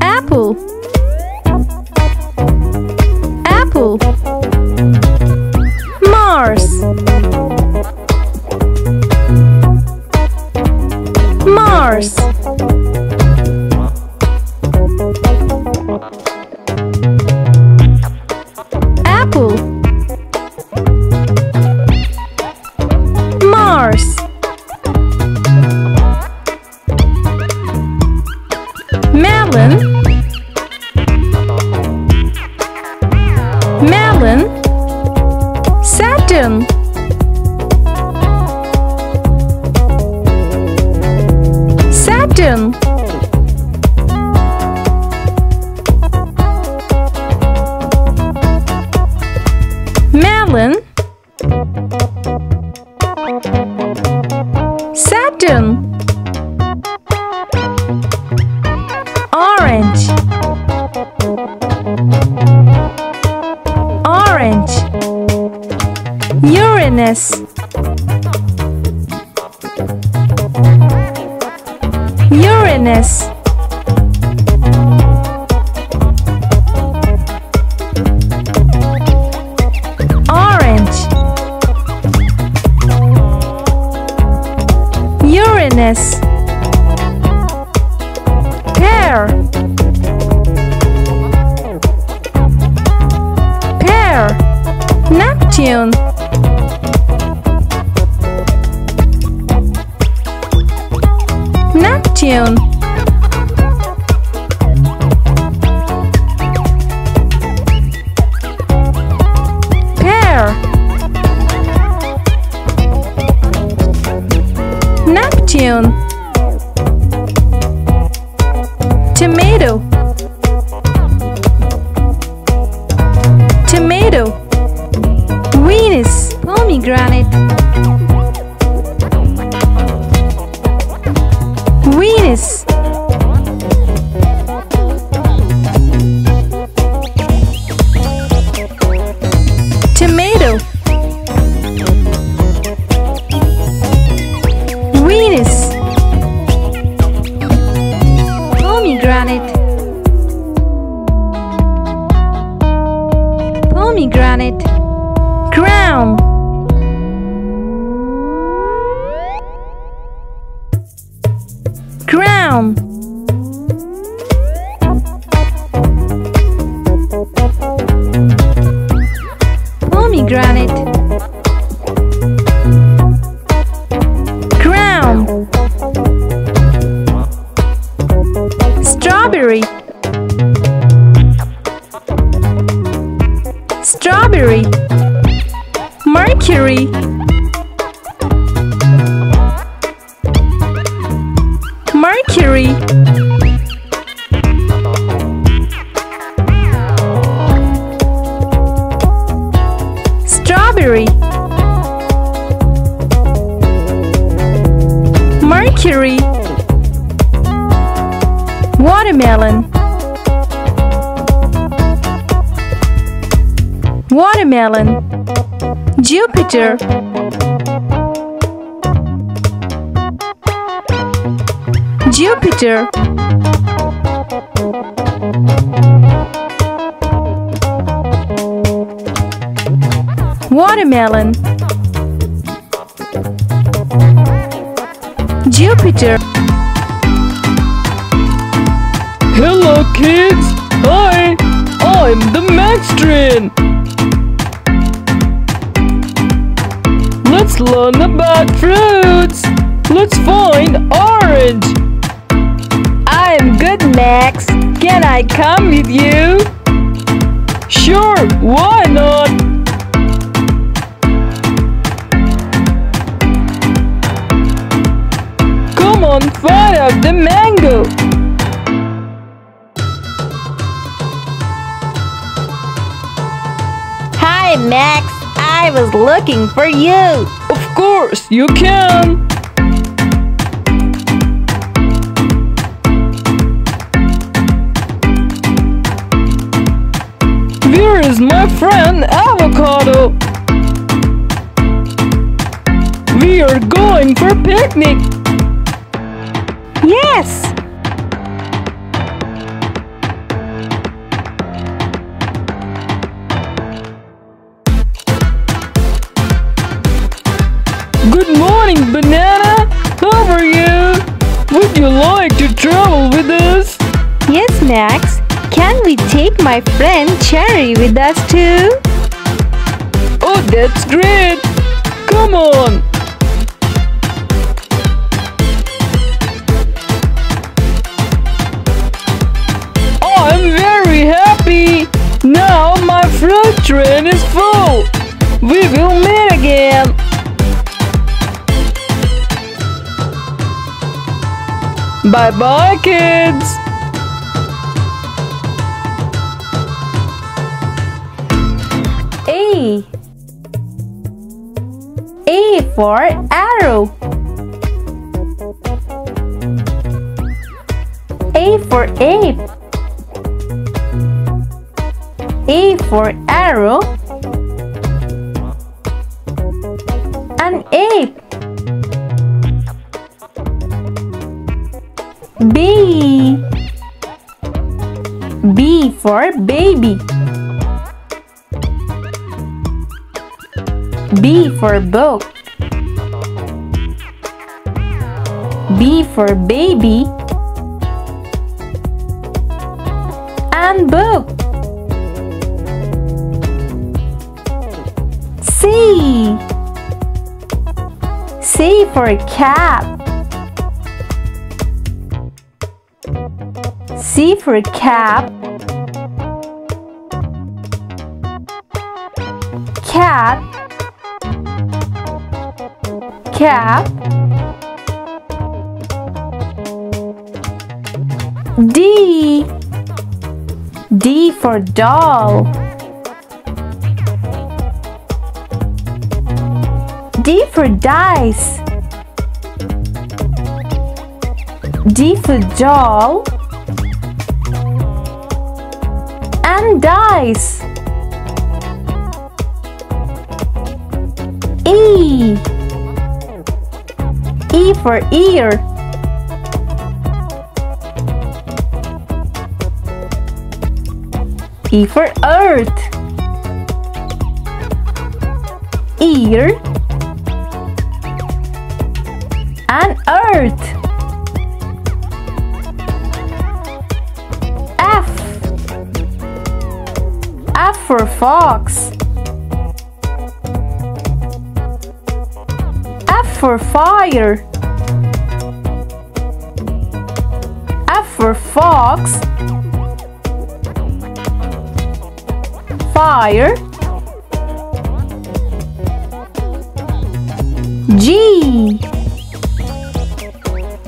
Apple, apple. Mars, Mars. Apple, Mars. Melon, melon. Saturn, Saturn. Melon, Saturn. Orange, orange. Uranus, Uranus. Orange, Uranus. Pear, pear. Neptune, Neptune. Pear, Neptune. Tomato, tomato. Venus, pomegranate. Venus, tomato. Venus, pomegranate, pomegranate. Crown, crown. Pomegranate, crown. Strawberry, strawberry. Mercury, Mercury. Strawberry, Mercury. Watermelon, watermelon. Jupiter, Jupiter. Watermelon, Jupiter. Hello kids! Hi! I'm the Maxtrin! Let's learn about fruits! Let's find orange! I'm good, Max! Can I come with you? Sure, why not? Come on, find out the mango! Hi Max, I was looking for you. Of course you can. Where is my friend Avocado? We are going for picnic. Yes! Good morning, Banana! How are you? Would you like to travel with us? Yes, Max. Can we take my friend Cherry with us too? Oh, that's great! Come on! Oh, I'm very happy! Now my freight train is full! We will meet again! Bye-bye, kids! A for arrow. A for ape. A for arrow. An ape. B. B for baby. B for book. B for baby. And book. C. C for cat. C for cap. Cat. Cap. D. D for doll. D for dice. D for doll and dice. E. E for ear. E for earth. Ear and earth. F. F for fox. F for fire. F for fox. Fire. G.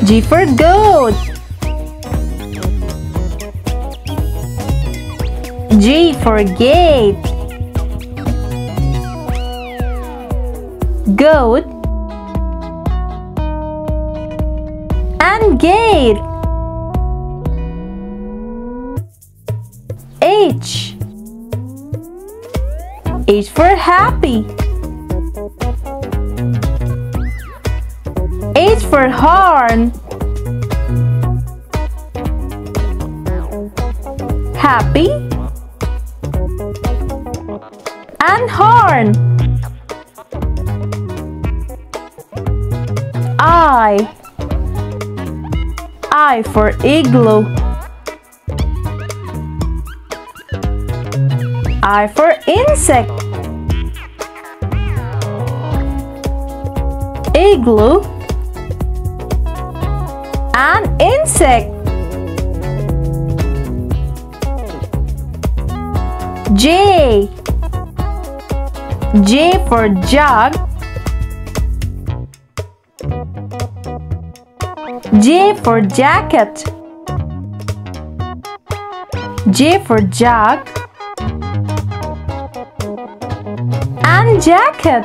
G for goat. G for gate. Goat and gate. H. H for happy. H for horn. Happy and horn. I. I for igloo. I for insect. Igloo and insect. J. J for jug. J for jacket. J for jug and jacket.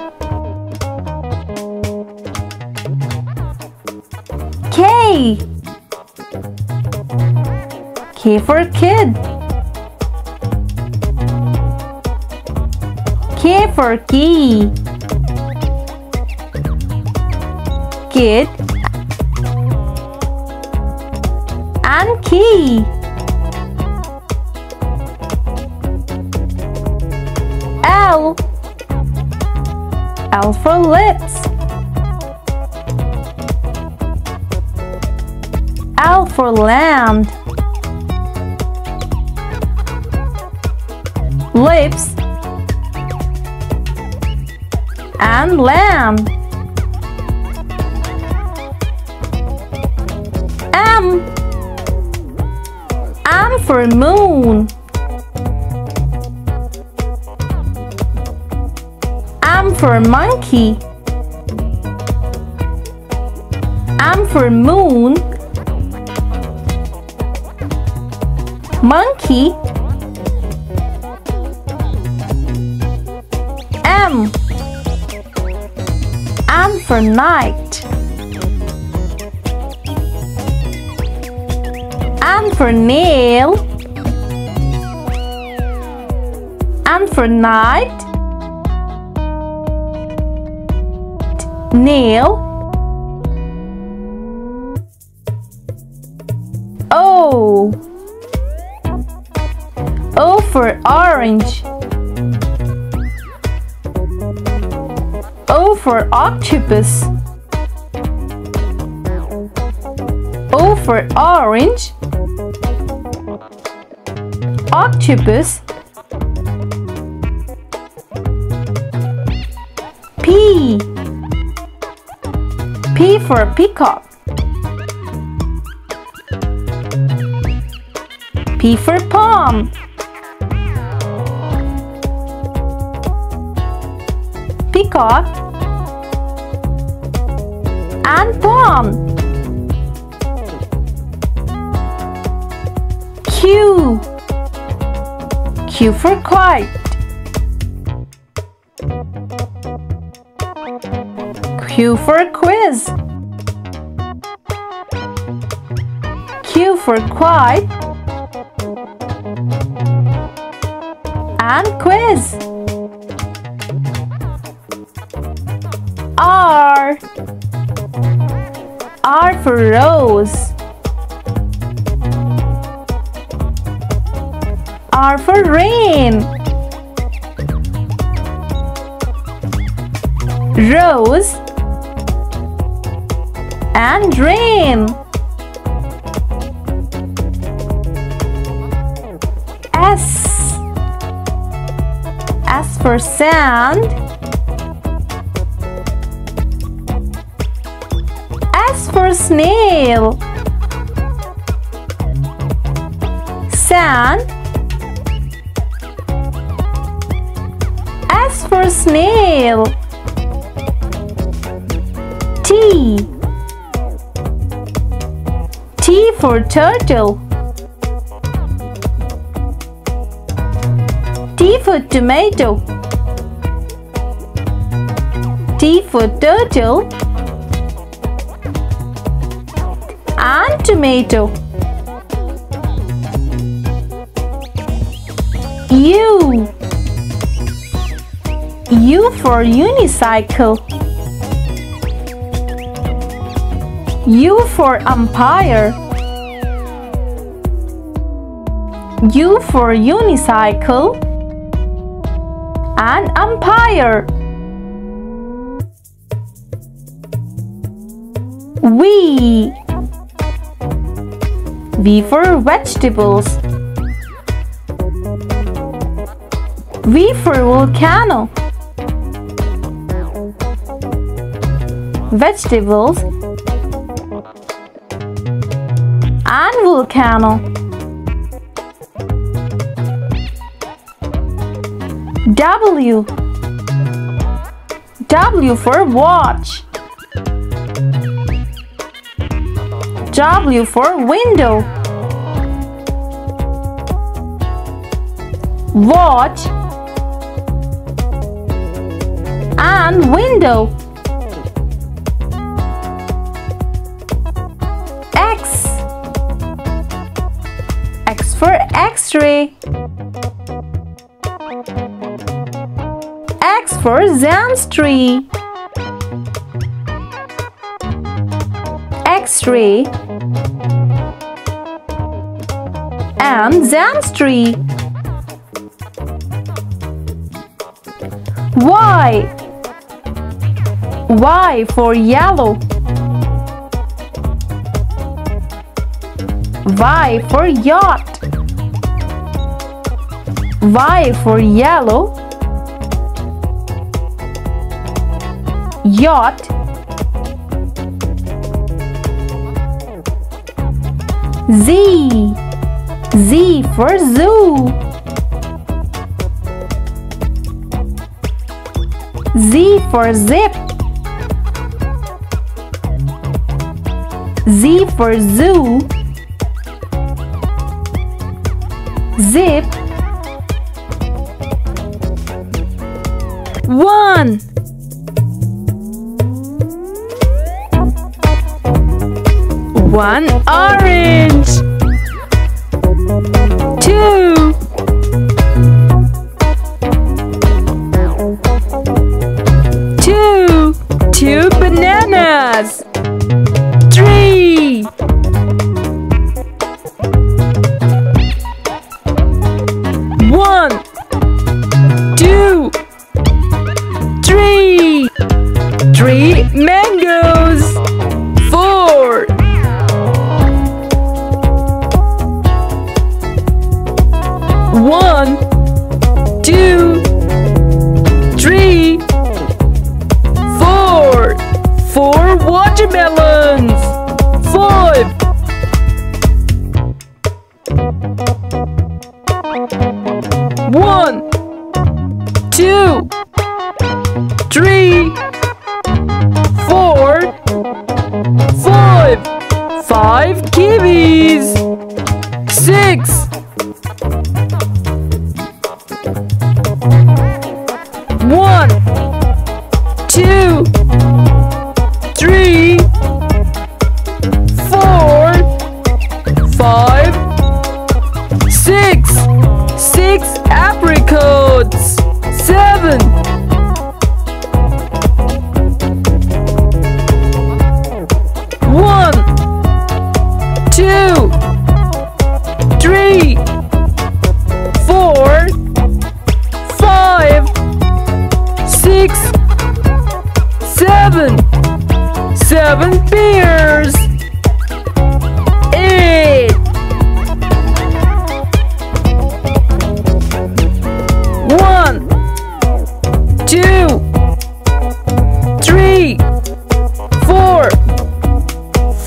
K. K for kid. K for key. Kid and key. L. L for lips. L for lamb. Lips and lamb. M. M for moon. M for monkey. M for moon. Monkey. M. M for night. M for nail. M for night. Nail. O. O for orange. O for octopus. O for orange. Octopus. P. P for peacock. P for palm. Peacock and palm. Q. Q for kite. Q for quiz. Q for kite and quiz. R. R for rose. R for rain. Rose and rain. S. S for sand. S for snail. Sand. S for snail. T. T for turtle. T for tomato. T for turtle and tomato. U. U for unicycle. U for umpire. U for unicycle and umpire. V. V for vegetables. V for volcano. Vegetables and volcano. W. W for watch. W for window. Watch and window. X for X-ray. X for Xanstree. X-ray. am Zam's tree. Y. Y for yellow. Y for yacht. Y for yellow. Yacht. Z. Z for zoo. Z for zip. Z for zoo. Zip. 1. One orange. 2. 2 bananas. 3. 1, 2, 3. 3 mangoes. 4. 1, 2, 3, 4. 4 watermelons. 5. 1, 2, 3, 4, 5. 5 kiwis. 6. 1, 2, 3, 4, 5, 6. 6 apricots. 7. 7 pears. 8. 1, 2, 3, 4,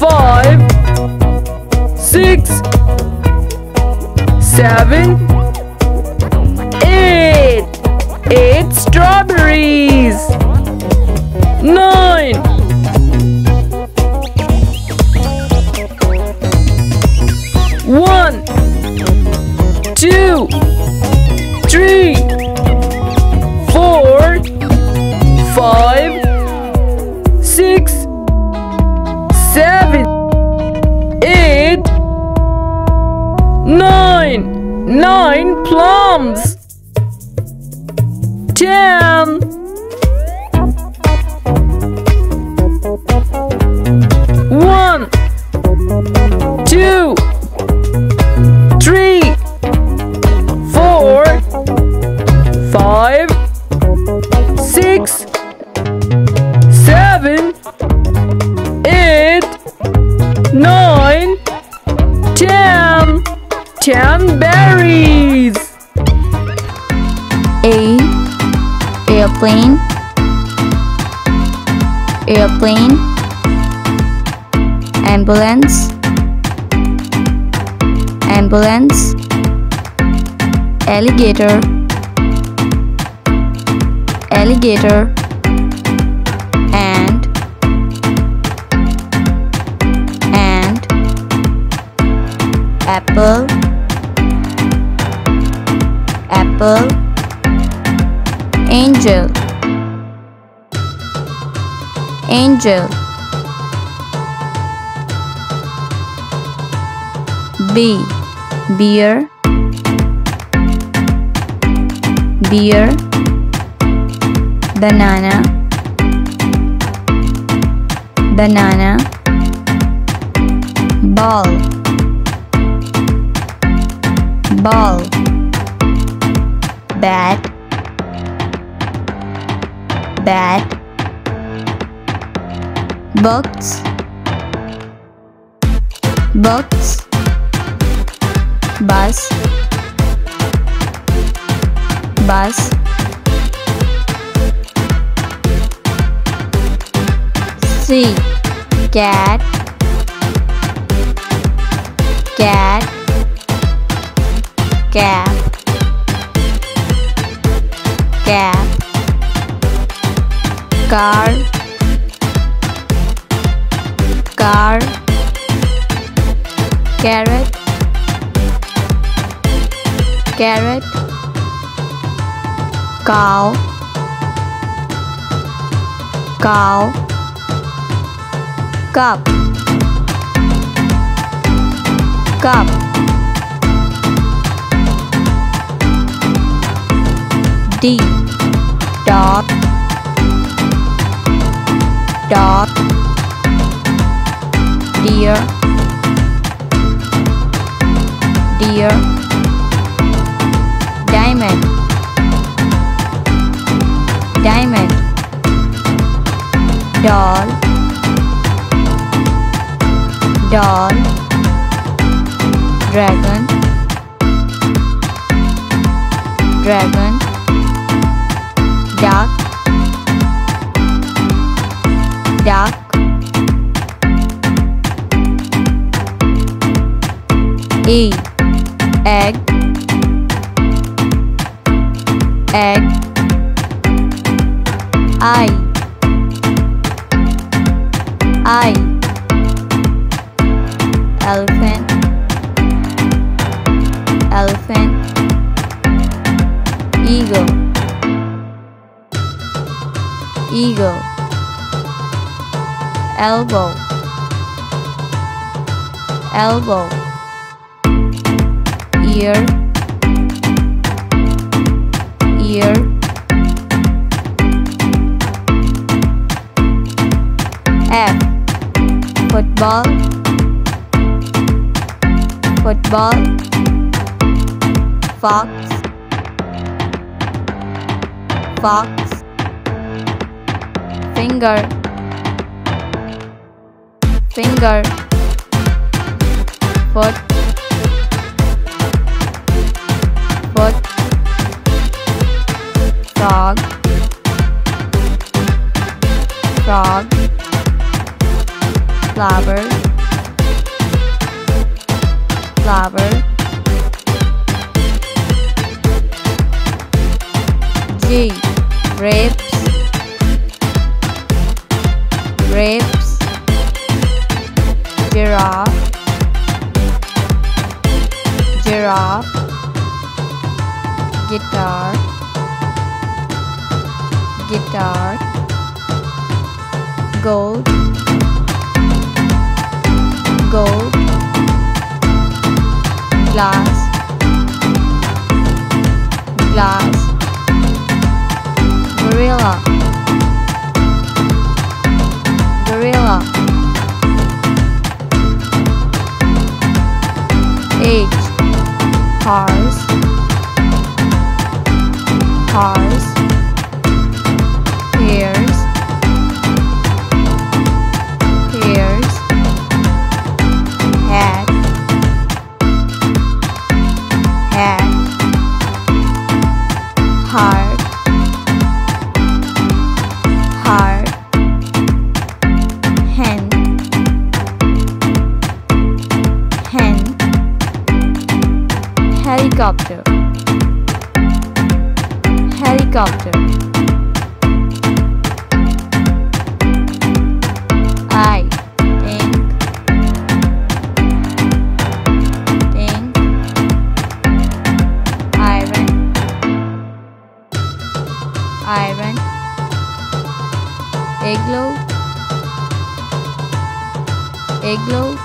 5, 6, 7, 8. 8 strawberries. 9. 1, 2, 3, 4, 5, 6, 7, 8, 9. 9 plums. 10. 1, 2, 3, 4, 5, 6, 7, 8, 9, 10. 10 berries. A. Airplane. Airplane. Ambulance. Ambulance. Alligator. Alligator. And apple. Apple. Angel. Angel. B. Beer. Beer. Banana. Banana. Ball. ball, bat, bat, box, box, bus, bus, C, cat, cat, cap, cap, car, car, carrot, carrot, cow, cow, cup, cup, D, dog, dog, deer, deer, diamond, diamond, doll, doll, dragon, dragon, duck, duck, E, egg, egg, I, elephant, elephant, eagle, eagle, elbow, elbow, ear, ear, F, football, football, fox, fox, finger, finger, foot, foot, frog, frog, flower, flower, G, grapes, grapes, giraffe, giraffe, guitar, guitar, gold, gold, glass, glass, gorilla, gorilla, H, horse, horse, hairs, hairs, hat, hat, heart, heart, helicopter, helicopter, I, think, think, iron, iron, igloo, igloo,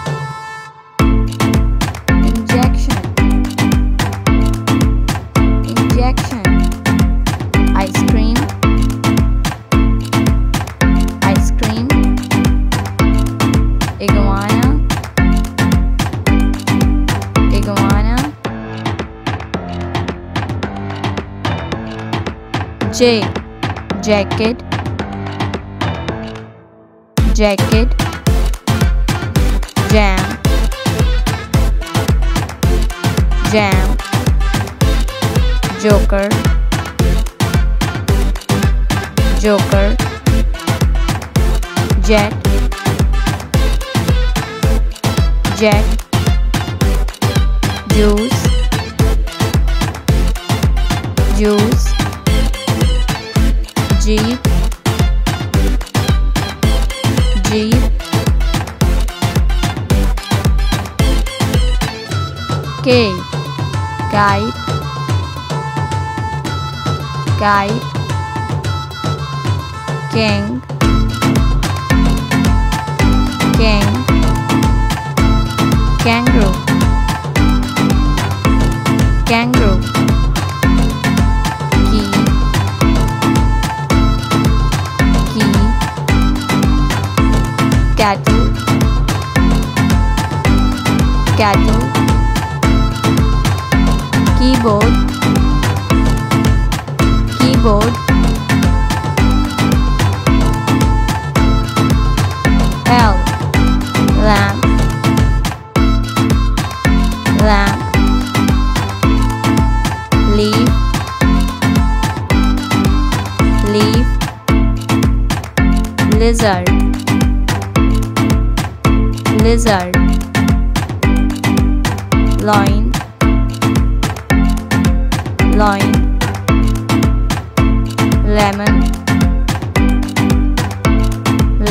iguana, iguana, J, jacket, jacket, jam, jam, joker, joker, jet, jet, juice, juice, jeep, jeep, K, kite, kite, king, king, kangaroo, kangaroo, cattle, cattle, keyboard, keyboard, L, lamp, lamp, leaf, leaf, lizard, lizard, loin, loin, lemon,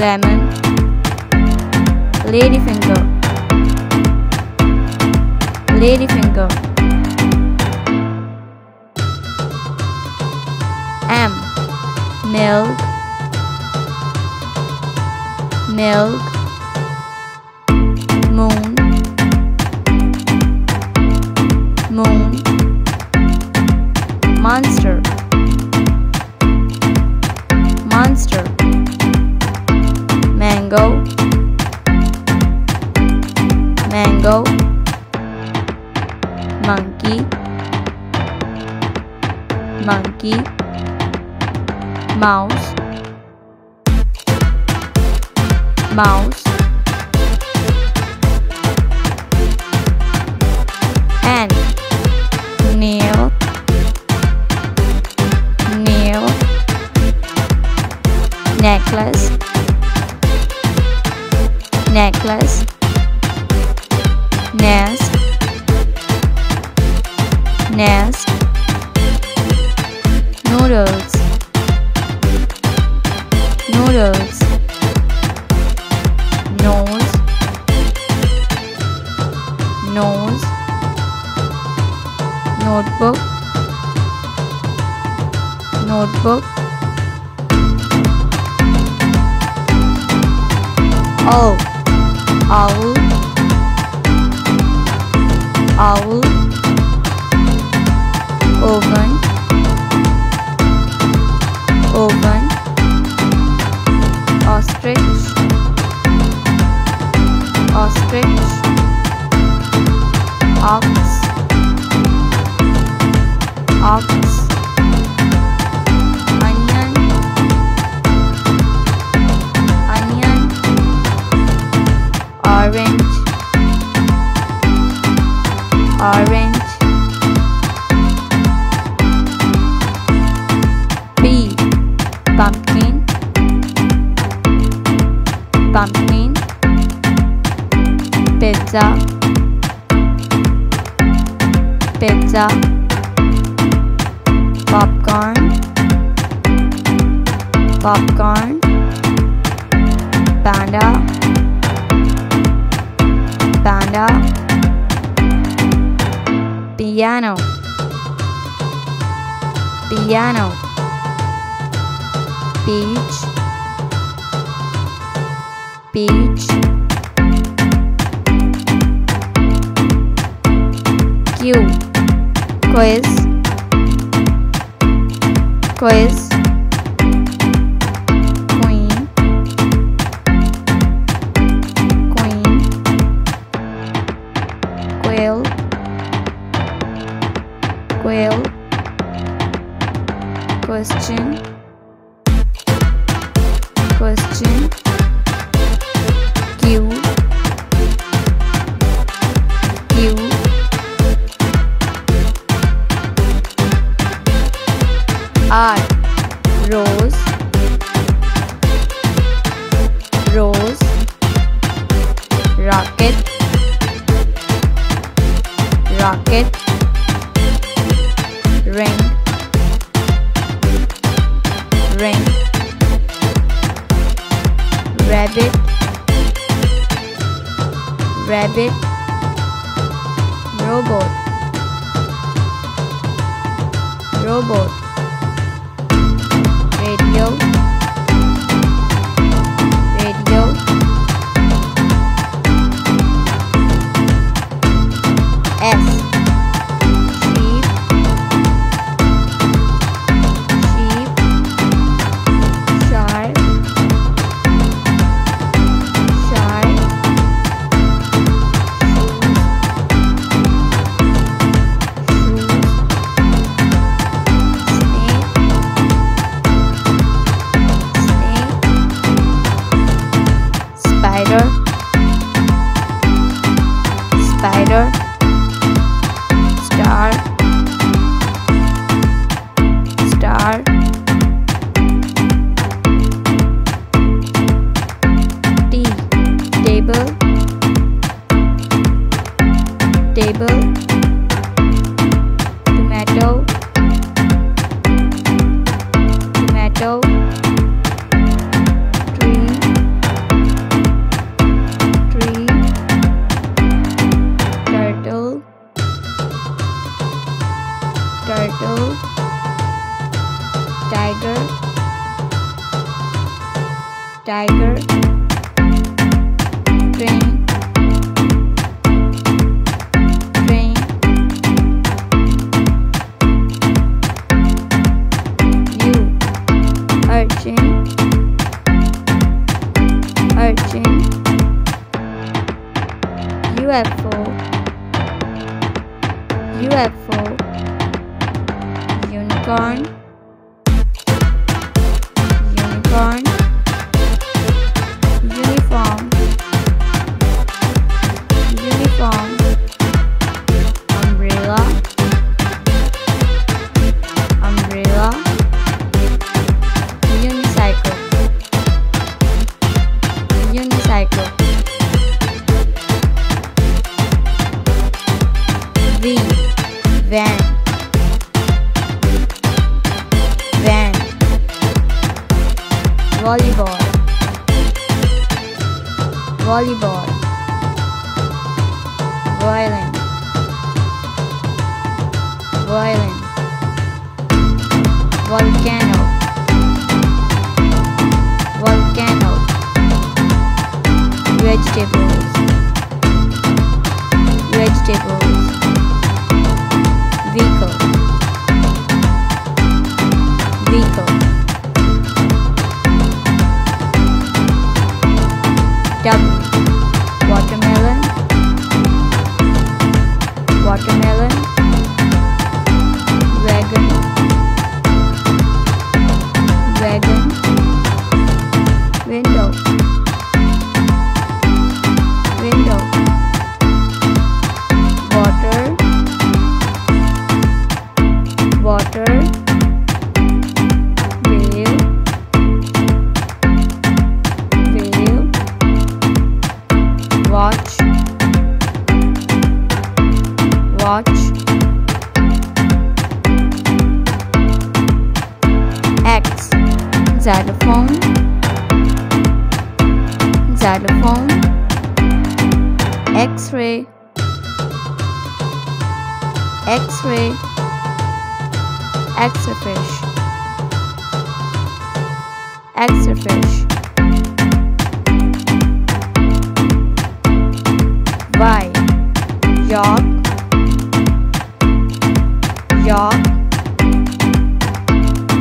lemon, ladyfinger, ladyfinger, M, milk, milk, moon, moon, monster, monster, mango, mango, monkey, monkey, mouse, mouse, N, nail, nail, necklace, necklace, nest, nest, noodles, noodles, nose, nose, notebook, notebook, owl, owl, owl, oven, oven, ostrich, ostrich, ox, ox, onion, onion, orange, orange, P, pumpkin, pumpkin, pizza, pizza, popcorn, popcorn, panda, panda, piano, piano, peach, peach, Q, quiz, quiz, queen, queen, quail, quail, quail, Question, Q, R, Rose, Rocket, Ring, Rabbit, Robot, Radio, S, Spider, Star, T, Table, Tomato, Turtle, Tiger, Train, Urchin, UFO, Unicorn, Uniform, Umbrella, Unicycle, Van, Volleyball, Violin, Volcano, Vegetables, Vehicle, Watermelon, Wagon, Window, Water, Watch, X, Xylophone, X-ray, Extra fish, Y, Yacht, Yam,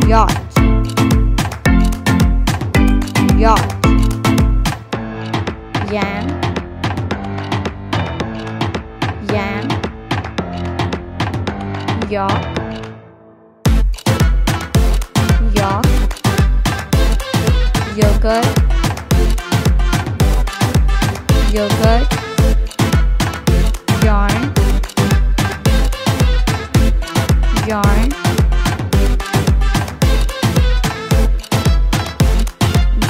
Yacht, yogurt, yarn,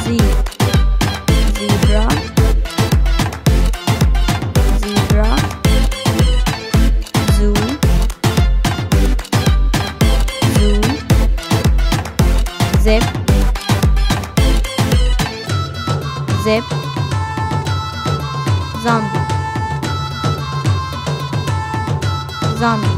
zebra, zoo, zip, zombie.